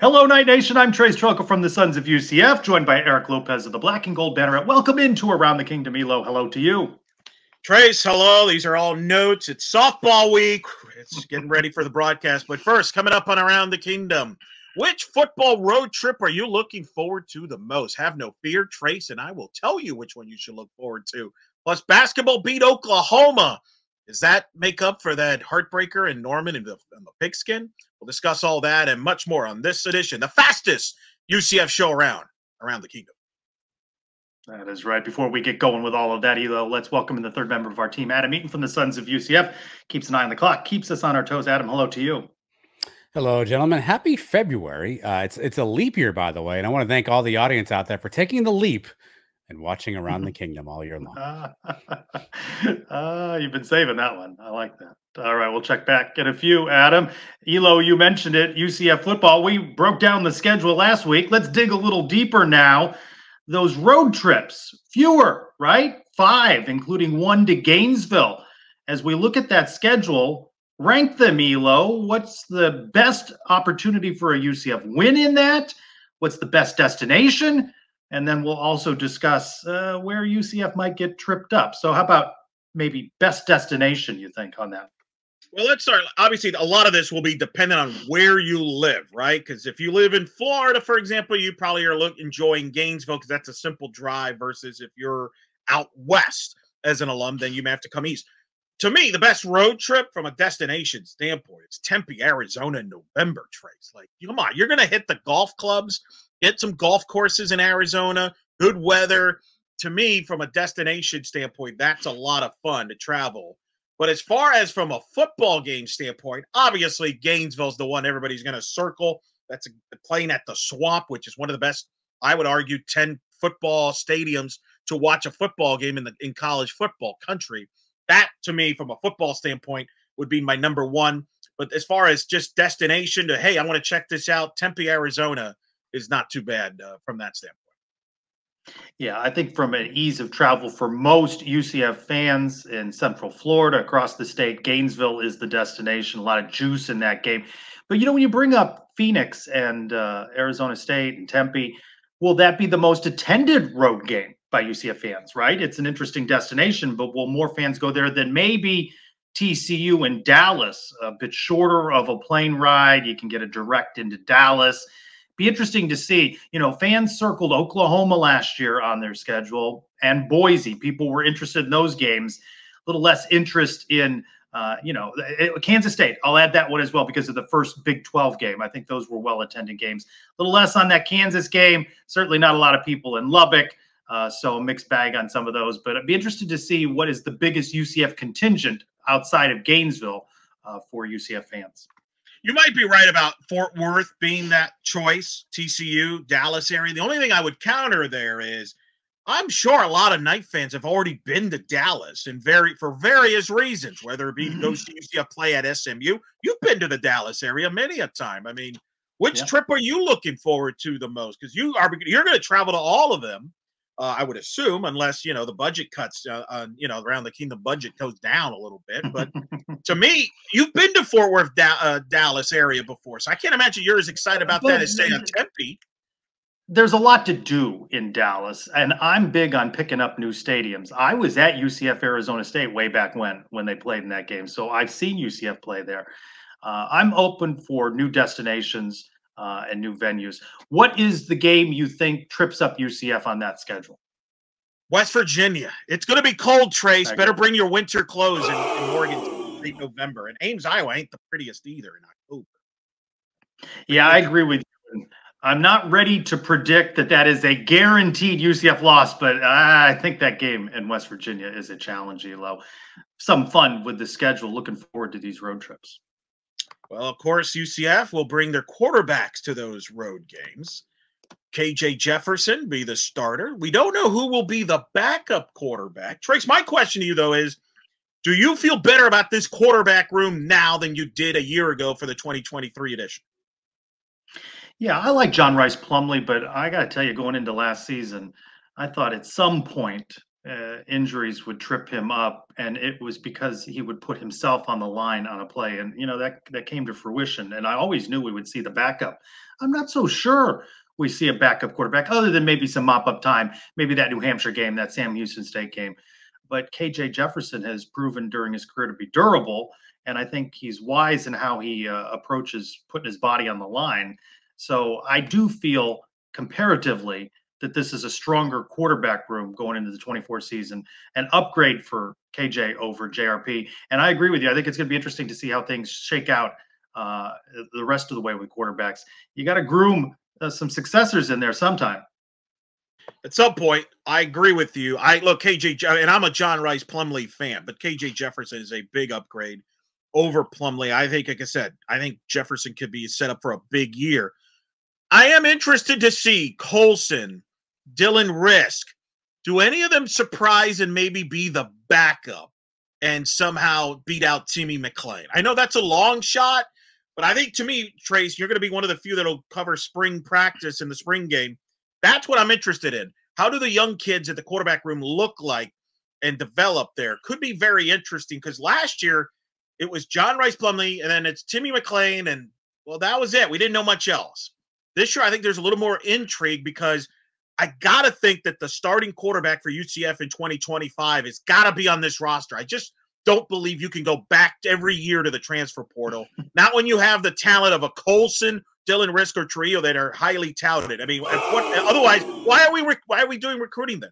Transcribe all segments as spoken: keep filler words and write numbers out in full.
Hello, Knight Nation. I'm Trace Trylko from the Sons of U C F, joined by Eric Lopez of the Black and Gold Banner. Welcome into Around the Kingdom, Elo. Hello to you. Trace, hello. These are all notes. It's softball week. It's getting ready for the broadcast. But first, coming up on Around the Kingdom, which football road trip are you looking forward to the most? Have no fear, Trace, and I will tell you which one you should look forward to. Plus, basketball beat Oklahoma. Does that make up for that heartbreaker in Norman and the, and the pigskin? We'll discuss all that and much more on this edition, the fastest U C F show around, around the kingdom. That is right. Before we get going with all of that, Elo, let's welcome in the third member of our team, Adam Eaton from the Sons of U C F. Keeps an eye on the clock, keeps us on our toes. Adam, hello to you. Hello, gentlemen. Happy February. Uh, it's, it's a leap year, by the way, and I want to thank all the audience out there for taking the leap and watching Around the Kingdom all year long. uh, you've been saving that one. I like that. All right, we'll check back in a few, Adam. Elo, you mentioned it, U C F football. We broke down the schedule last week. Let's dig a little deeper now. Those road trips, fewer, right? Five, including one to Gainesville. As we look at that schedule, rank them, Elo. What's the best opportunity for a U C F win in that? What's the best destination? And then we'll also discuss uh, where U C F might get tripped up. So how about maybe best destination, you think, on that? Well, let's start. Obviously, a lot of this will be dependent on where you live, right? Because if you live in Florida, for example, you probably are look, enjoying Gainesville because that's a simple drive versus if you're out west as an alum, then you may have to come east. To me, the best road trip from a destination standpoint is Tempe, Arizona in November, Trace. Like, come on, you're going to hit the golf clubs, get some golf courses in Arizona, good weather. To me, from a destination standpoint, that's a lot of fun to travel. But as far as from a football game standpoint, obviously Gainesville's the one everybody's going to circle. That's playing at the Swamp, which is one of the best, I would argue, ten football stadiums to watch a football game in the in college football country. That, to me, from a football standpoint, would be my number one. But as far as just destination to, hey, I want to check this out, Tempe, Arizona is not too bad uh, from that standpoint. Yeah, I think from an ease of travel for most U C F fans in Central Florida, across the state, Gainesville is the destination. A lot of juice in that game. But, you know, when you bring up Phoenix and uh, Arizona State and Tempe, will that be the most attended road game by U C F fans, right? It's an interesting destination, but will more fans go there than maybe T C U and Dallas? A bit shorter of a plane ride. You can get a direct into Dallas. Be interesting to see. You know, fans circled Oklahoma last year on their schedule and Boise. People were interested in those games. A little less interest in, uh, you know, Kansas State. I'll add that one as well because of the first Big twelve game. I think those were well-attended games. A little less on that Kansas game. Certainly not a lot of people in Lubbock. Uh, so a mixed bag on some of those. But I'd be interested to see what is the biggest U C F contingent outside of Gainesville uh, for U C F fans. You might be right about Fort Worth being that choice, T C U, Dallas area. The only thing I would counter there is I'm sure a lot of Knight fans have already been to Dallas and very for various reasons, whether it be mm-hmm. goes to U C F play at S M U. You've been to the Dallas area many a time. I mean, which yeah. trip are you looking forward to the most? Because you are you're going to travel to all of them, uh, I would assume, unless, you know, the budget cuts, uh, uh, you know, around the kingdom budget goes down a little bit, but – to me, you've been to Fort Worth, da uh, Dallas area before, so I can't imagine you're as excited about but, that as, say, on Tempe. There's a lot to do in Dallas, and I'm big on picking up new stadiums. I was at U C F Arizona State way back when, when they played in that game, so I've seen U C F play there. Uh, I'm open for new destinations uh, and new venues. What is the game you think trips up U C F on that schedule? West Virginia. It's going to be cold, Trace. Okay. Better bring your winter clothes in, in Oregon. November, and Ames, Iowa ain't the prettiest either in October. Yeah, I agree with you. I'm not ready to predict that that is a guaranteed U C F loss, but I think that game in West Virginia is a challenge, Elo. Some fun with the schedule. Looking forward to these road trips. Well, of course, U C F will bring their quarterbacks to those road games. K J Jefferson be the starter. We don't know who will be the backup quarterback. Trace, my question to you, though, is do you feel better about this quarterback room now than you did a year ago for the twenty twenty-three edition? Yeah, I like John Rice Plumlee, but I got to tell you, going into last season, I thought at some point uh, injuries would trip him up, and it was because he would put himself on the line on a play. And, you know, that, that came to fruition. And I always knew we would see the backup. I'm not so sure we see a backup quarterback, other than maybe some mop-up time, maybe that New Hampshire game, that Sam Houston State game. But K J. Jefferson has proven during his career to be durable, and I think he's wise in how he uh, approaches putting his body on the line. So I do feel comparatively that this is a stronger quarterback room going into the twenty-four season, an upgrade for K J over J R P. And I agree with you. I think it's going to be interesting to see how things shake out uh, the rest of the way with quarterbacks. You got to groom uh, some successors in there sometime. At some point, I agree with you. I look, K J, and I'm a John Rice Plumlee fan, but K J Jefferson is a big upgrade over Plumlee. I think, like I said, I think Jefferson could be set up for a big year. I am interested to see Colson, Dylan Risk. Do any of them surprise and maybe be the backup and somehow beat out Timmy McClain? I know that's a long shot, but I think, to me, Trace, you're going to be one of the few that'll cover spring practice in the spring game. That's what I'm interested in. How do the young kids at the quarterback room look like and develop there? Could be very interesting, because last year it was John Rice Plumlee, and then it's Timmy McClain, and, well, that was it. We didn't know much else. This year I think there's a little more intrigue, because I got to think that the starting quarterback for U C F in twenty twenty-five has got to be on this roster. I just don't believe you can go back every year to the transfer portal. Not when you have the talent of a Colson, Dylan Risk, or Trio that are highly touted. I mean, what, otherwise, why are we rec- why are we doing recruiting then?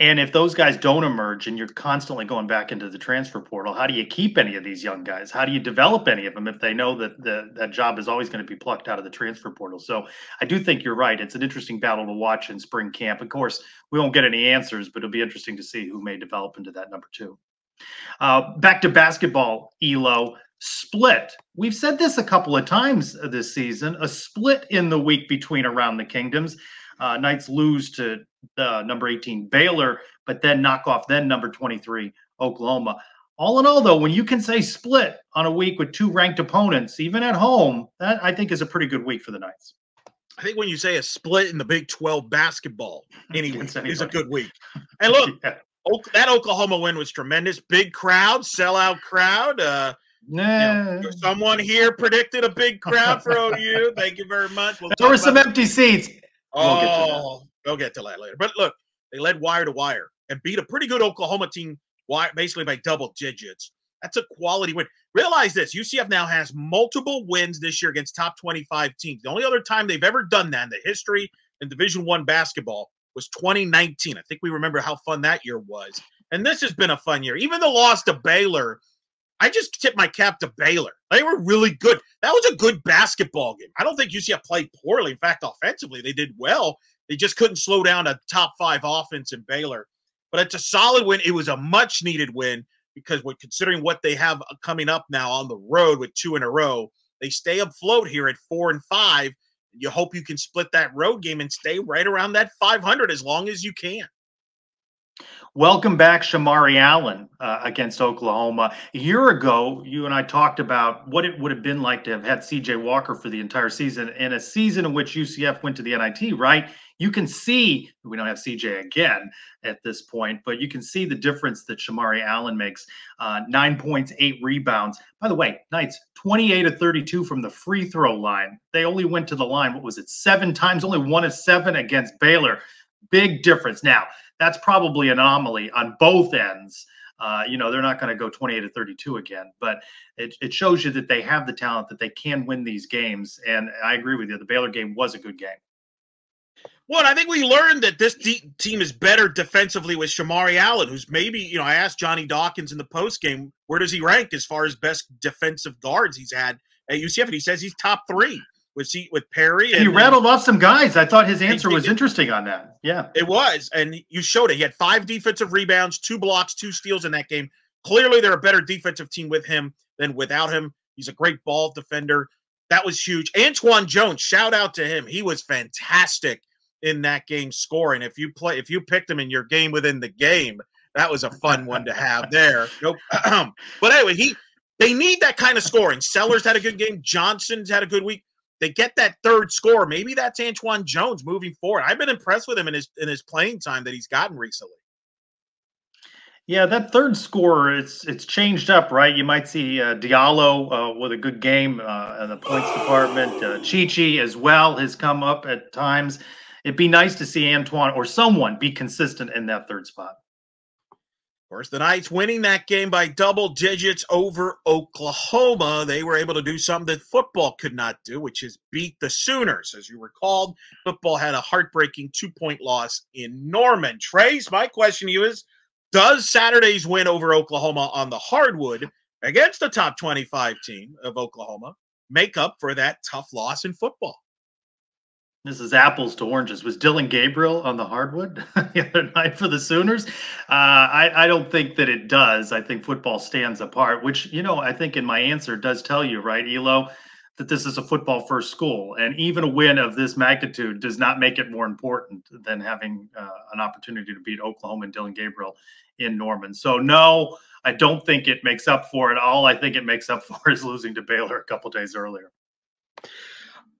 And if those guys don't emerge and you're constantly going back into the transfer portal, how do you keep any of these young guys? How do you develop any of them if they know that the, that job is always going to be plucked out of the transfer portal? So I do think you're right. It's an interesting battle to watch in spring camp. Of course, we won't get any answers, but it'll be interesting to see who may develop into that number two. Uh, back to basketball, E L O. Split. We've said this a couple of times this season, a split in the week between Around the Kingdoms. Uh, Knights lose to uh, number eighteen Baylor, but then knock off then number twenty-three Oklahoma. All in all, though, when you can say split on a week with two ranked opponents, even at home, that I think is a pretty good week for the Knights. I think when you say a split in the Big twelve basketball, anyway, is a good week. And look, yeah. o- that Oklahoma win was tremendous. Big crowd, sellout crowd. Uh, Nah. You know, someone here predicted a big crowd for O U. Thank you very much. We'll there were some empty that. seats. Oh, we'll get to that later. But look, they led wire to wire and beat a pretty good Oklahoma team basically by double digits. That's a quality win. Realize this, U C F now has multiple wins this year against top twenty-five teams. The only other time they've ever done that in the history in Division I basketball was twenty nineteen. I think we remember how fun that year was. And this has been a fun year. Even the loss to Baylor, I just tipped my cap to Baylor. They were really good. That was a good basketball game. I don't think U C F played poorly. In fact, offensively, they did well. They just couldn't slow down a top-five offense in Baylor. But it's a solid win. It was a much-needed win because when considering what they have coming up now on the road with two in a row, they stay afloat here at four and five. You hope you can split that road game and stay right around that five hundred as long as you can. Welcome back, Shamari Allen uh, against Oklahoma. A year ago, you and I talked about what it would have been like to have had C J. Walker for the entire season, in a season in which U C F went to the N I T, right? You can see, we don't have C J again at this point, but you can see the difference that Shamari Allen makes. Uh, nine points, eight rebounds. By the way, Knights, twenty-eight of thirty-two from the free throw line. They only went to the line, what was it, seven times, only one of seven against Baylor. Big difference. Now, that's probably an anomaly on both ends. Uh, you know, they're not going to go twenty-eight to thirty-two again, but it, it shows you that they have the talent, that they can win these games. And I agree with you. The Baylor game was a good game. Well, I think we learned that this de- team is better defensively with Shamari Allen, who's maybe, you know, I asked Johnny Dawkins in the postgame, where does he rank as far as best defensive guards he's had at U C F? And he says he's top three. With, he, with Perry. And, and he rattled off some guys. I thought his answer was it, interesting on that. Yeah. It was, and you showed it. He had five defensive rebounds, two blocks, two steals in that game. Clearly, they're a better defensive team with him than without him. He's a great ball defender. That was huge. Antoine Jones, shout out to him. He was fantastic in that game scoring. If you play, if you picked him in your game within the game, that was a fun one to have there. Nope. But anyway, he they need that kind of scoring. Sellers had a good game. Johnson's had a good week. They get that third score. Maybe that's Antoine Jones moving forward. I've been impressed with him in his in his playing time that he's gotten recently. Yeah, that third score, it's it's changed up, right? You might see uh, Diallo uh, with a good game uh, in the points department. Uh, Chichi as well has come up at times. It'd be nice to see Antoine or someone be consistent in that third spot. Of course, the Knights winning that game by double digits over Oklahoma. They were able to do something that football could not do, which is beat the Sooners. As you recall, football had a heartbreaking two-point loss in Norman. Trace, my question to you is, does Saturday's win over Oklahoma on the hardwood against the top twenty-five team of Oklahoma make up for that tough loss in football? This is apples to oranges. Was Dillon Gabriel on the hardwood the other night for the Sooners? Uh, I, I don't think that it does. I think football stands apart, which, you know, I think in my answer does tell you, right, Elo, that this is a football-first school. And even a win of this magnitude does not make it more important than having uh, an opportunity to beat Oklahoma and Dillon Gabriel in Norman. So, no, I don't think it makes up for it. All I think it makes up for is losing to Baylor a couple days earlier.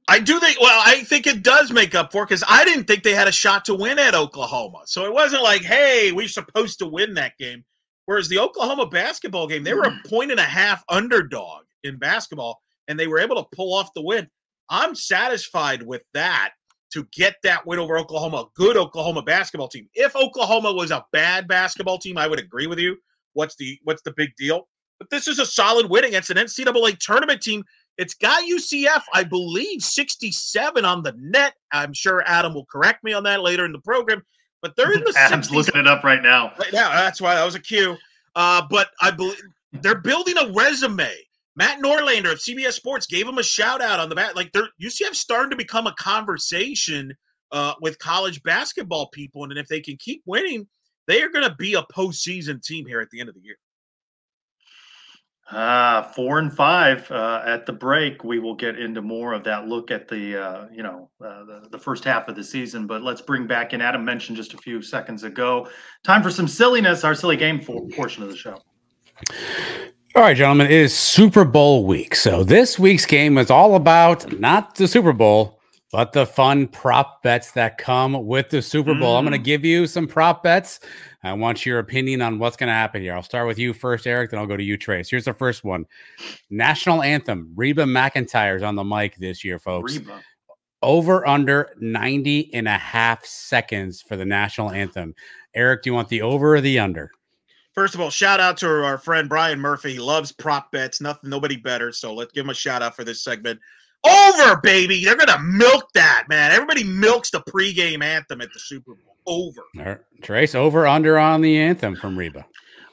I do think – well, I think it does make up for it because I didn't think they had a shot to win at Oklahoma. So it wasn't like, hey, we're supposed to win that game. Whereas the Oklahoma basketball game, they were a point and a half underdog in basketball, and they were able to pull off the win. I'm satisfied with that to get that win over Oklahoma, a good Oklahoma basketball team. If Oklahoma was a bad basketball team, I would agree with you. What's the what's the big deal? But this is a solid win against an N C double A tournament team. It's got U C F, I believe, sixty-seven on the net. I'm sure Adam will correct me on that later in the program. But they're in the Adam's sixties. Looking it up right now. Right now, that's why that was a cue. Uh, but I believe they're building a resume. Matt Norlander of C B S Sports gave him a shout-out on the bat. Like, U C F's starting to become a conversation uh, with college basketball people, and, and if they can keep winning, they are going to be a postseason team here at the end of the year. Uh, four and five uh, at the break. We will get into more of that look at the, uh, you know, uh, the, the first half of the season. But let's bring back in Adam mentioned just a few seconds ago. Time for some silliness, our silly game for portion of the show. All right, gentlemen, it is Super Bowl week. So this week's game is all about not the Super Bowl, but the fun prop bets that come with the Super Bowl. Mm. I'm going to give you some prop bets. I want your opinion on what's going to happen here. I'll start with you first, Eric, then I'll go to you, Trace. Here's the first one. National Anthem. Reba McEntire is on the mic this year, folks. Reba. Over under ninety and a half seconds for the National Anthem. Eric, do you want the over or the under? First of all, shout out to our friend Brian Murphy. He loves prop bets. Nothing, nobody better. So let's give him a shout out for this segment. Over, baby. They're gonna milk that, man. Everybody milks the pregame anthem at the Super Bowl. Over. All right. Trace, over under on the anthem from Reba.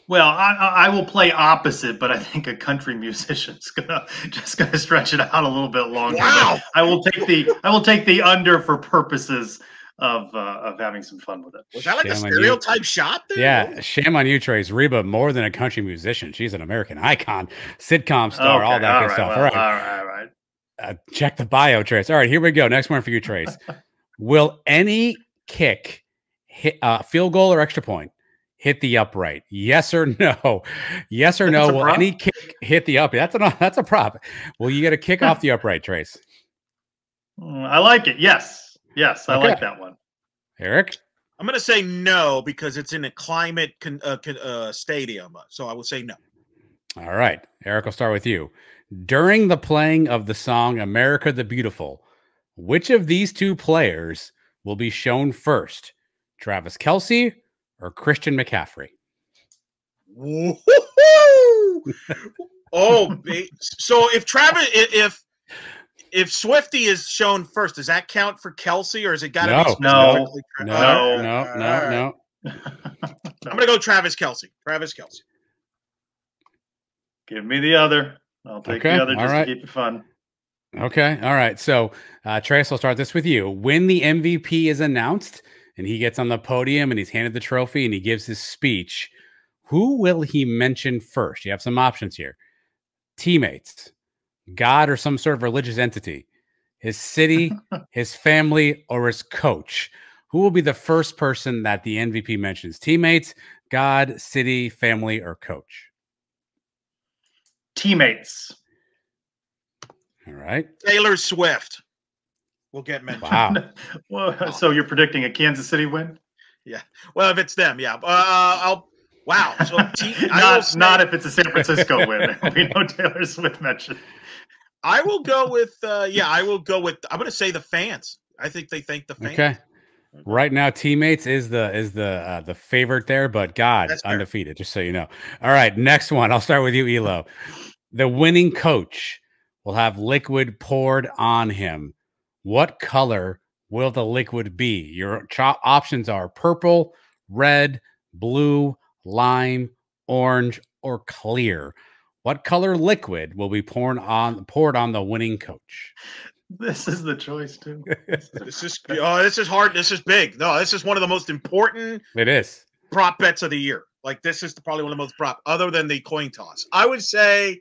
Well, I, I will play opposite, but I think a country musician's gonna just gonna stretch it out a little bit longer. Wow. I will take the I will take the under for purposes of uh, of having some fun with it. Was that like shame a stereotype shot there? Yeah, shame on you, Trace. Reba, more than a country musician. She's an American icon, sitcom star, okay, all that all good right, stuff. Well, all right, all right, all right. Uh, check the bio, Trace. All right, here we go. Next one for you, Trace. Will any kick, hit, uh, field goal or extra point, hit the upright? Yes or no? Yes or no? Will prop? any kick hit the upright? That's, that's a prop. Will you get a kick off the upright, Trace? I like it. Yes. Yes, I okay. like that one. Eric? I'm going to say no because it's in a climate con, uh, con, uh, stadium, so I will say no. All right. Eric, I'll start with you. During the playing of the song America the Beautiful, which of these two players will be shown first, Travis Kelsey or Christian McCaffrey? Oh, so if Travis – if – if Swifty is shown first, does that count for Kelsey, or is it got to no. be specifically no, no, no, no, no? I'm gonna go Travis Kelsey. Travis Kelsey. Give me the other. I'll take okay. the other just right. to keep it fun. Okay. All right. So, uh, Trace, I'll start this with you. When the M V P is announced and he gets on the podium and he's handed the trophy and he gives his speech, who will he mention first? You have some options here. Teammates, God or some sort of religious entity, his city, his family, or his coach. Who will be the first person that the M V P mentions? Teammates, God, city, family, or coach? Teammates. All right. Taylor Swift will get mentioned. Wow. Well, so you're predicting a Kansas City win? Yeah. Well, if it's them, yeah. Uh, I'll. Wow. So te- not, say- not if it's a San Francisco win. We know Taylor Swift mentioned. I will go with, uh, yeah, I will go with, I'm going to say the fans. I think they thank the fans. Okay. Right now, teammates is the is the uh, the favorite there, but God, that's undefeated, fair. Just so you know. All right, next one. I'll start with you, Elo. The winning coach will have liquid poured on him. What color will the liquid be? Your chop options are purple, red, blue, lime, orange, or clear. What color liquid will be poured on poured on the winning coach? This is the choice too. This is oh, this is hard. This is big. No, this is one of the most important. It is prop bets of the year. Like this is probably one of the most prop, other than the coin toss. I would say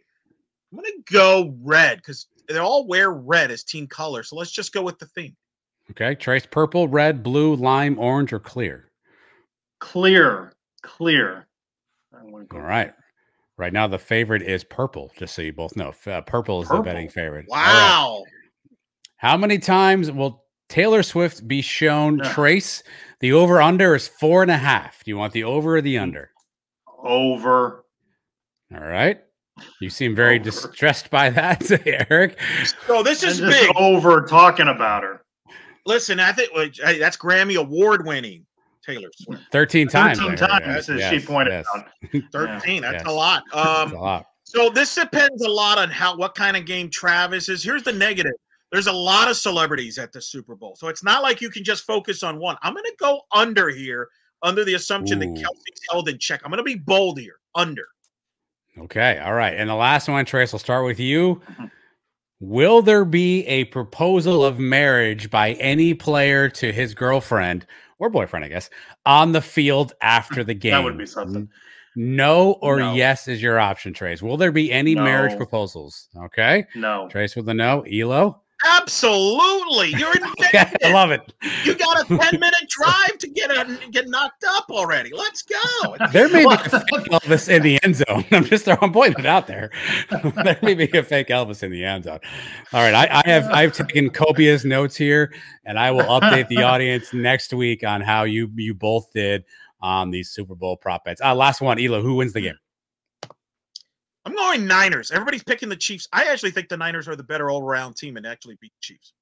I'm going to go red because they all wear red as team color. So let's just go with the theme. Okay, Trace, purple, red, blue, lime, orange, or clear. Clear, clear. I'm gonna go all right. Right now, the favorite is purple. Just so you both know, uh, purple is purple. The betting favorite. Wow. How many times will Taylor Swift be shown yeah. Trace? The over-under is four and a half. Do you want the over or the under? Over. All right. You seem very over. Distressed by that, Eric. So this is big. Over talking about her. Listen, I think well, hey, that's Grammy award-winning Taylor Swift. Thirteen times. Thirteen times, yes, as yes, she pointed yes. out. Thirteen. That's yes. a lot. Um, that's a lot. So this depends a lot on how what kind of game Travis is. Here's the negative. There's a lot of celebrities at the Super Bowl. So it's not like you can just focus on one. I'm going to go under here, under the assumption Ooh. That Kelsey's held in check. I'm going to be bold here, under. Okay, all right. And the last one, Trace, we'll start with you. Will there be a proposal of marriage by any player to his girlfriend, or boyfriend, I guess, on the field after the game? That would be something. No or no. Yes is your option, Trace. Will there be any no. marriage proposals? Okay. No. Trace with a no. Elo? Absolutely. You're in Vegas. I love it. You got a ten minute drive to get a, get knocked up already. Let's go. There may be a fake Elvis in the end zone. I'm just I'm pointing it out there. There may be a fake Elvis in the end zone. All right. I, I have I've taken copious notes here, and I will update the audience next week on how you you both did on these Super Bowl prop bets. Uh, last one, Elo, who wins the game? I'm going Niners. Everybody's picking the Chiefs. I actually think the Niners are the better all-around team and actually beat the Chiefs.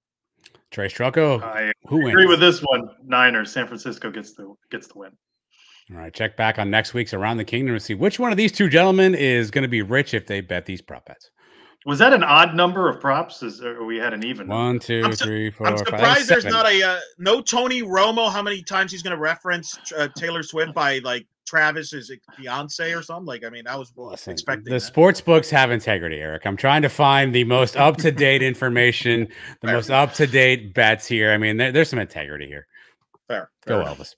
Trace Trylko, I who agree wins? With this one. Niners. San Francisco gets the gets the win. All right, check back on next week's Around the Kingdom to see which one of these two gentlemen is going to be rich if they bet these prop bets. Was that an odd number of props? Is or we had an even one, number? two, I'm su- three, four, I'm surprised five, there's seven. Not a uh, no Tony Romo. How many times he's going to reference uh, Taylor Swift by like. Travis is a fiance or something. Like, I mean, I was Listen, expecting the that. Sports books have integrity, Eric. I'm trying to find the most up-to-date information, the fair. Most up-to-date bets here. I mean, there, there's some integrity here. Fair. Go fair. Elvis.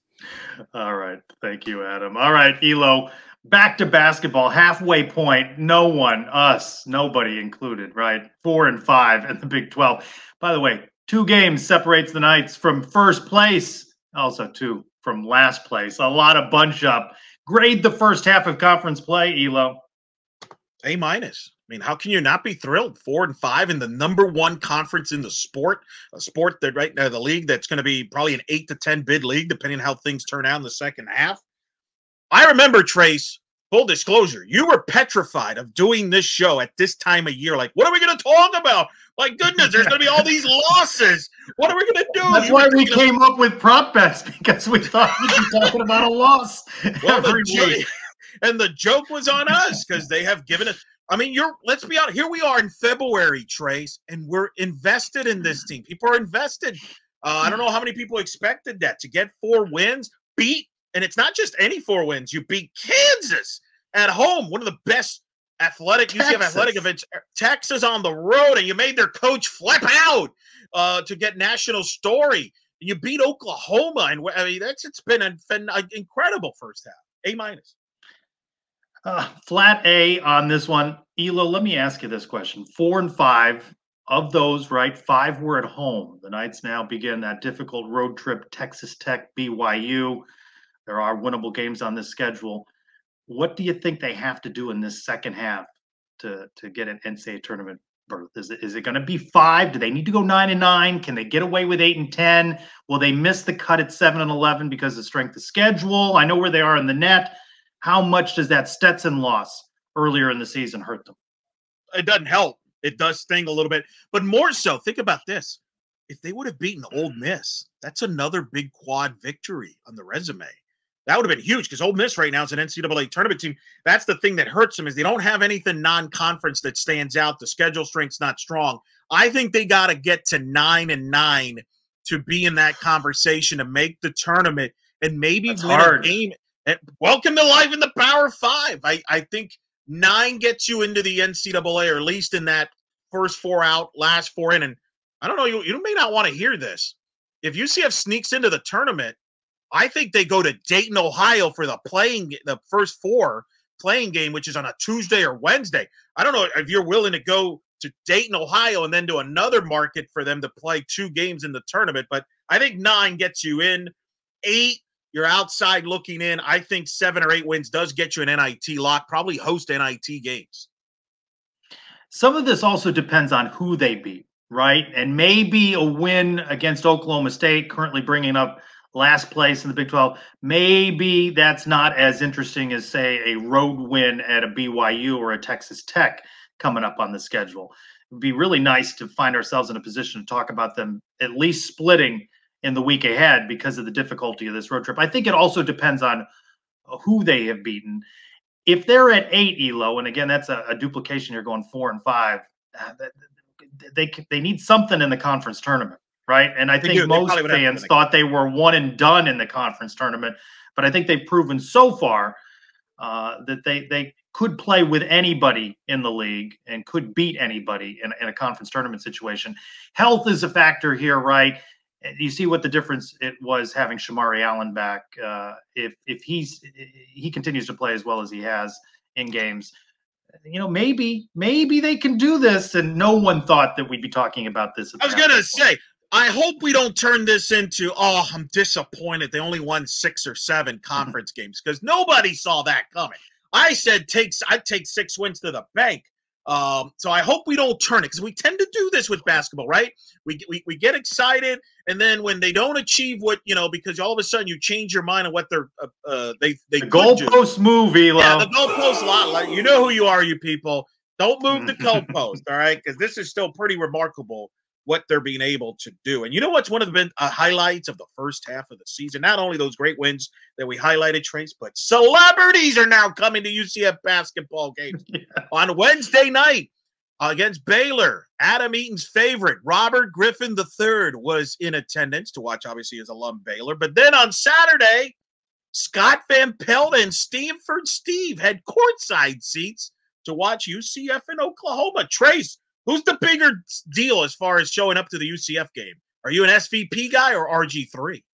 All right. Thank you, Adam. All right, Elo, back to basketball, halfway point. No one, us, nobody included, right? Four and five in the Big twelve. By the way, two games separates the Knights from first place. Also two. From last place. A lot of bunch up. Grade the first half of conference play, Elo. A minus. I mean, how can you not be thrilled? Four and five in the number one conference in the sport, a sport that right now the league that's going to be probably an eight to ten bid league, depending on how things turn out in the second half. I remember, Trace, full disclosure, you were petrified of doing this show at this time of year. Like, what are we going to talk about? My goodness, there's going to be all these losses. What are we going to do? That's you why we came about- up with prop bets, because we thought we'd be talking about a loss well, every the, week. And the joke was on us, because they have given us. I mean, you're. Let's be honest. Here we are in February, Trace, and we're invested in this team. People are invested. Uh, I don't know how many people expected that, to get four wins, beat. And it's not just any four wins. You beat Kansas at home, one of the best athletic Texas. U C F athletic events. Texas on the road, and you made their coach flip out uh, to get national story. And you beat Oklahoma, and I mean that's it's been an, been an incredible first half. A minus, uh, flat A on this one. Elo, let me ask you this question: four and five. Of those, right, five were at home. The Knights now begin that difficult road trip: Texas Tech, B Y U. There are winnable games on this schedule. What do you think they have to do in this second half to, to get an N C double A tournament birth? Is it, is it going to be five? Do they need to go nine and nine? Can they get away with eight and ten? Will they miss the cut at seven and eleven because of strength of schedule? I know where they are in the net. How much does that Stetson loss earlier in the season hurt them? It doesn't help. It does sting a little bit, but more so, think about this. If they would have beaten Ole Miss, that's another big quad victory on the resume. That would have been huge because Ole Miss right now is an N C double A tournament team. That's the thing that hurts them is they don't have anything non-conference that stands out. The schedule strength's not strong. I think they got to get to nine and nine to be in that conversation to make the tournament and maybe that's win hard. A game. And welcome to life in the Power Five. I, I think nine gets you into the N C double A or at least in that first four out, last four in. And I don't know, you, you may not want to hear this. If U C F sneaks into the tournament, I think they go to Dayton, Ohio for the playing, the first four playing game, which is on a Tuesday or Wednesday. I don't know if you're willing to go to Dayton, Ohio, and then to another market for them to play two games in the tournament. But I think nine gets you in. Eight, you're outside looking in. I think seven or eight wins does get you an N I T lock, probably host N I T games. Some of this also depends on who they beat, right? And maybe a win against Oklahoma State, currently bringing up last place in the Big twelve, maybe that's not as interesting as, say, a road win at a B Y U or a Texas Tech coming up on the schedule. It would be really nice to find ourselves in a position to talk about them at least splitting in the week ahead because of the difficulty of this road trip. I think it also depends on who they have beaten. If they're at eight, Elo, and again, that's a, a duplication. You're going four and five. They, they need something in the conference tournament. Right. And I they think do. most fans thought they were one and done in the conference tournament. But I think they've proven so far uh, that they they could play with anybody in the league and could beat anybody in, in a conference tournament situation. Health is a factor here, right? You see what the difference it was having Shamari Allen back. Uh, if if he's he continues to play as well as he has in games, you know, maybe, maybe they can do this. And no one thought that we'd be talking about this. I was going to say, I hope we don't turn this into, oh, I'm disappointed they only won six or seven conference games, because nobody saw that coming. I said takes I'd take six wins to the bank. Um, so I hope we don't turn it, because we tend to do this with basketball, right? We, we we get excited, and then when they don't achieve what, you know, because all of a sudden you change your mind on what they're uh, uh, they they the goalpost move, Elo. Yeah, the goalpost lot. Like, you know who you are, you people. Don't move the goalpost, all right? Because this is still pretty remarkable what they're being able to do. And you know what's one of the uh, highlights of the first half of the season? Not only those great wins that we highlighted, Trace, but celebrities are now coming to U C F basketball games. Yeah. On Wednesday night uh, against Baylor, Adam Eaton's favorite, Robert Griffin the third, was in attendance to watch, obviously, his alum Baylor. But then on Saturday, Scott Van Pelt and Stanford Steve had courtside seats to watch U C F in Oklahoma. Trace, who's the bigger deal as far as showing up to the U C F game? Are you an S V P guy or R G three?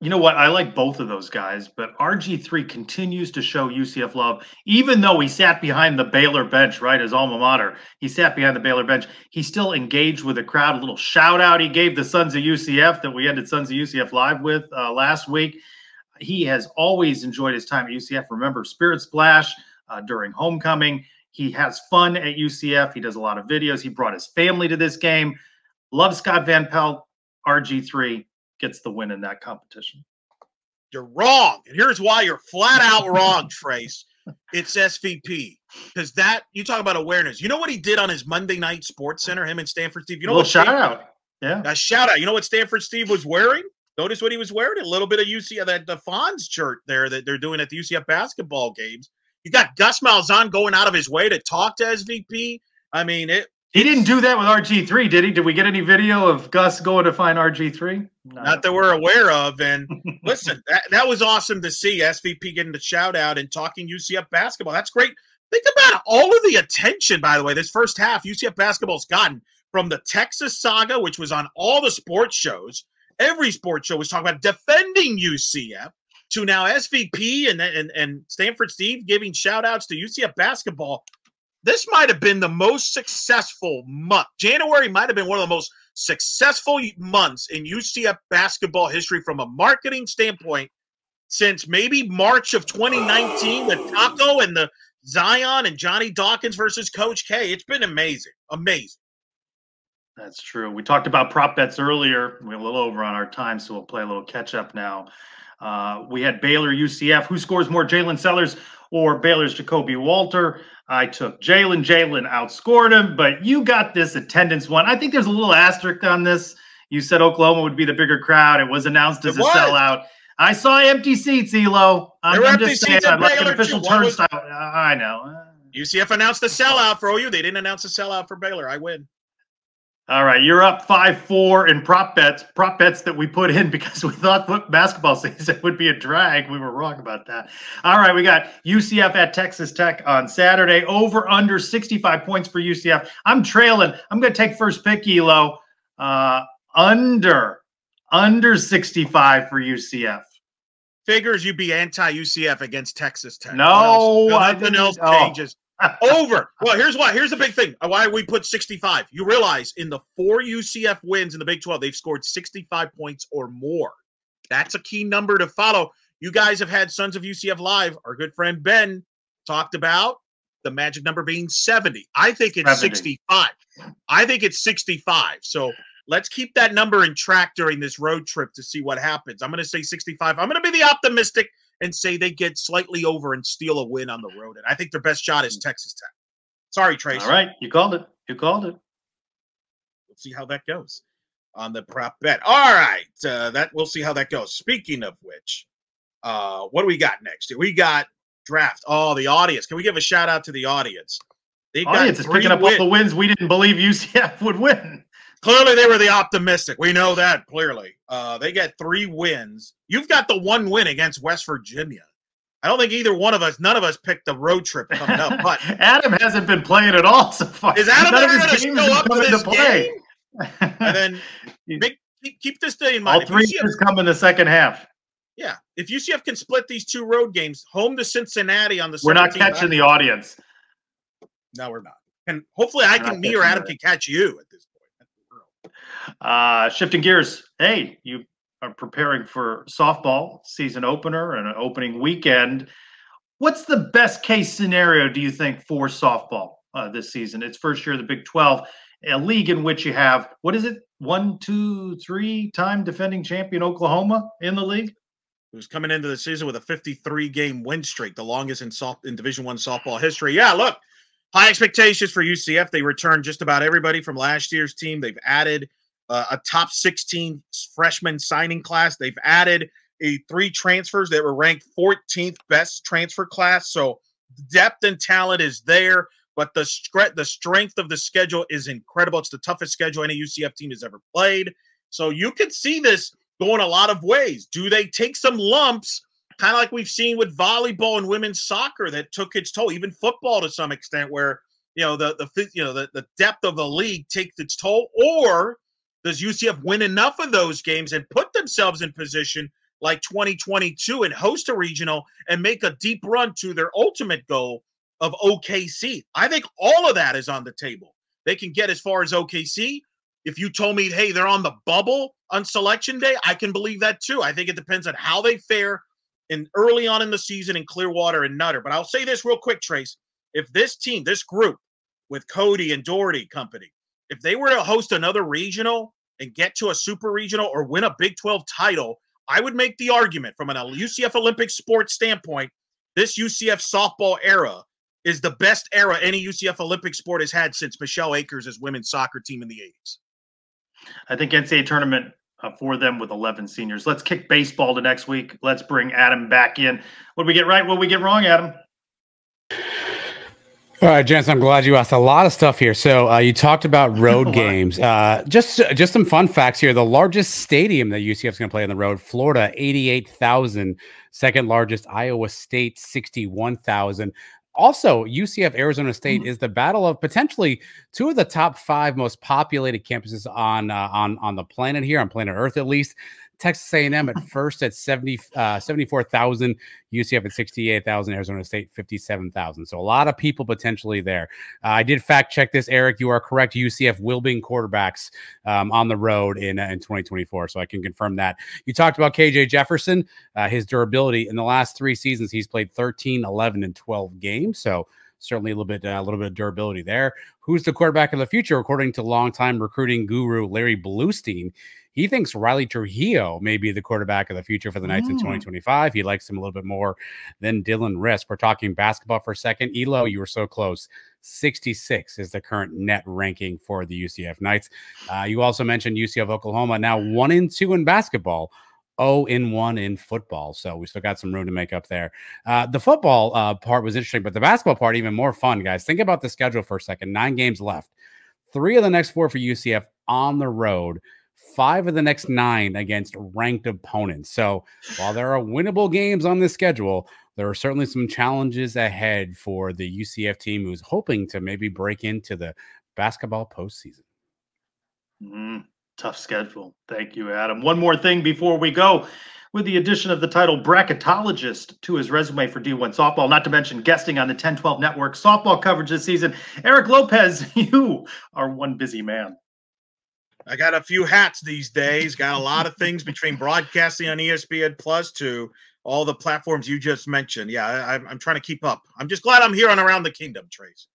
You know what? I like both of those guys, but R G three continues to show U C F love, even though he sat behind the Baylor bench, right, his alma mater. He sat behind the Baylor bench. He still engaged with the crowd. A little shout-out he gave the Sons of U C F that we ended Sons of U C F Live with uh, last week. He has always enjoyed his time at U C F. Remember, Spirit Splash uh, during homecoming. He has fun at U C F. He does a lot of videos. He brought his family to this game. Love Scott Van Pelt. R G three gets the win in that competition. You're wrong. And here's why you're flat out wrong, Trace. It's S V P. Because that, you talk about awareness. You know what he did on his Monday night Sports Center, him and Stanford Steve? You know a little what shout Stanford, out. Yeah. A shout out. You know what Stanford Steve was wearing? Notice what he was wearing? A little bit of U C F, that the Fonz shirt there that they're doing at the U C F basketball games. You got Gus Malzahn going out of his way to talk to S V P. I mean, it. He didn't do that with R G three, did he? Did we get any video of Gus going to find R G three? No. Not that we're aware of. And listen, that, that was awesome to see S V P getting the shout out and talking U C F basketball. That's great. Think about all of the attention, by the way, this first half U C F basketball's gotten from the Texas saga, which was on all the sports shows. Every sports show was talking about defending U C F. To now S V P and, and, and Stanford Steve giving shout-outs to U C F basketball. This might have been the most successful month. January might have been one of the most successful months in U C F basketball history from a marketing standpoint since maybe March of twenty nineteen, the Taco and the Zion and Johnny Dawkins versus Coach K. It's been amazing. Amazing. That's true. We talked about prop bets earlier. We're a little over on our time, so we'll play a little catch-up now. Uh, we had Baylor, U C F. Who scores more, Jaylin Sellers or Baylor's Jacoby Walter? I took Jaylin. Jaylin outscored him, but you got this attendance one. I think there's a little asterisk on this. You said Oklahoma would be the bigger crowd. It was announced as it a was. sellout. I saw empty seats, Elo. I'm, I'm just saying, I'm like an official turnstile. Was... I know. U C F announced a sellout for O U. They didn't announce a sellout for Baylor. I win. All right, you're up five four in prop bets, prop bets that we put in because we thought basketball season would be a drag. We were wrong about that. All right, we got U C F at Texas Tech on Saturday. Over, under, sixty-five points for U C F. I'm trailing. I'm going to take first pick, Elo. Uh, under, under sixty-five for U C F. Figures you'd be anti-U C F against Texas Tech. No. Nothing else changes. Over. Well, here's why. Here's the big thing. Why we put sixty-five. You realize in the four U C F wins in the Big twelve, they've scored sixty-five points or more. That's a key number to follow. You guys have had Sons of U C F Live. Our good friend Ben talked about the magic number being seventy. I think it's seventy. sixty-five. I think it's sixty-five. So let's keep that number in track during this road trip to see what happens. I'm going to say sixty-five. I'm going to be the optimistic and say they get slightly over and steal a win on the road. And I think their best shot is Texas Tech. Sorry, Trace. All right. You called it. You called it. We'll see how that goes on the prop bet. All right. Uh, that we'll see how that goes. Speaking of which, uh, what do we got next? We got draft. Oh, the audience. Can we give a shout out to the audience? The audience is picking up wins. all the wins we didn't believe U C F would win. Clearly, they were the optimistic. We know that, clearly. Uh, they got three wins. You've got the one win against West Virginia. I don't think either one of us, none of us picked the road trip coming up. But Adam hasn't been playing at all so far. Is Adam ever going to show up to this game? And then make, keep, keep this day in mind. All three is coming in the second half. Yeah. If U C F can split these two road games, home to Cincinnati on the seventeenth. We're not catching the audience. No, we're not. And hopefully I can, me or Adam can catch you at this point. Uh, shifting gears, hey, you are preparing for softball season opener and an opening weekend. What's the best case scenario, do you think, for softball uh, this season? It's first year of the Big twelve, a league in which you have, what is it, one, two, three-time defending champion Oklahoma in the league? Who's coming into the season with a fifty-three game win streak, the longest in, soft, in Division one softball history. Yeah, look, high expectations for U C F. They returned just about everybody from last year's team. They've added Uh, a top sixteen freshman signing class. They've added a three transfers that were ranked fourteenth best transfer class. So depth and talent is there, but the, the strength of the schedule is incredible. It's the toughest schedule any U C F team has ever played. So you can see this going a lot of ways. Do they take some lumps, kind of like we've seen with volleyball and women's soccer that took its toll, even football to some extent, where you know the the you know the, the depth of the league takes its toll, or does U C F win enough of those games and put themselves in position like twenty twenty-two and host a regional and make a deep run to their ultimate goal of O K C? I think all of that is on the table. They can get as far as O K C. If you told me, hey, they're on the bubble on selection day, I can believe that too. I think it depends on how they fare in early on in the season in Clearwater and Nutter. But I'll say this real quick, Trace. If this team, this group with Cody and Doherty company, if they were to host another regional and get to a super regional or win a Big twelve title, I would make the argument from an U C F Olympic sports standpoint, this U C F softball era is the best era any U C F Olympic sport has had since Michelle Akers' women's soccer team in the eighties. I think N C double A tournament uh, for them with eleven seniors. Let's kick baseball to next week. Let's bring Adam back in. What did we get right? What did we get wrong, Adam? All right, gents, I'm glad you asked a lot of stuff here. So uh, you talked about road games. Uh, just just some fun facts here. The largest stadium that U C F is going to play on the road, Florida, eighty-eight thousand. Second largest, Iowa State, sixty-one thousand. Also, U C F Arizona State mm-hmm. is the battle of potentially two of the top five most populated campuses on uh, on on the planet here, on planet Earth at least. Texas A and M at first at seventy-four thousand, U C F at sixty-eight thousand, Arizona State fifty-seven thousand. So a lot of people potentially there. Uh, I did fact check this, Eric. You are correct. U C F will be quarterbacks um, on the road in uh, in twenty twenty-four, so I can confirm that. You talked about K J. Jefferson, uh, his durability. In the last three seasons, he's played thirteen, eleven, and twelve games, so certainly a little bit, uh, a little bit of durability there. Who's the quarterback of the future? According to longtime recruiting guru Larry Bluestein, he thinks Riley Trujillo may be the quarterback of the future for the Knights mm. in twenty twenty-five. He likes him a little bit more than Dylan Risk. We're talking basketball for a second. Elo, you were so close. sixty-six is the current net ranking for the U C F Knights. Uh, you also mentioned U C F Oklahoma, now one and two in basketball, oh and one in football. So we still got some room to make up there. Uh, the football uh, part was interesting, but the basketball part even more fun, guys. Think about the schedule for a second. Nine games left. Three of the next four for U C F on the road. Five of the next nine against ranked opponents. So while there are winnable games on this schedule, there are certainly some challenges ahead for the U C F team who's hoping to maybe break into the basketball postseason. Mm, tough schedule. Thank you, Adam. One more thing before we go. With the addition of the title bracketologist to his resume for D one softball, not to mention guesting on the ten twelve Network softball coverage this season, Eric Lopez, you are one busy man. I got a few hats these days. Got a lot of things between broadcasting on E S P N Plus to all the platforms you just mentioned. Yeah, I, I'm trying to keep up. I'm just glad I'm here on Around the Kingdom, Trace.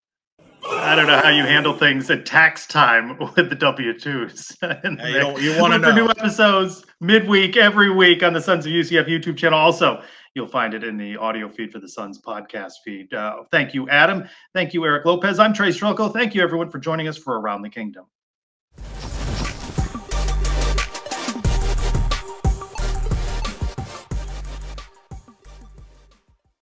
I don't know how you handle things at tax time with the W twos. And hey, the, you you want to know. New episodes midweek every week on the Sons of U C F YouTube channel. Also, you'll find it in the audio feed for the Sons podcast feed. Uh, thank you, Adam. Thank you, Eric Lopez. I'm Trace Trylko. Thank you, everyone, for joining us for Around the Kingdom.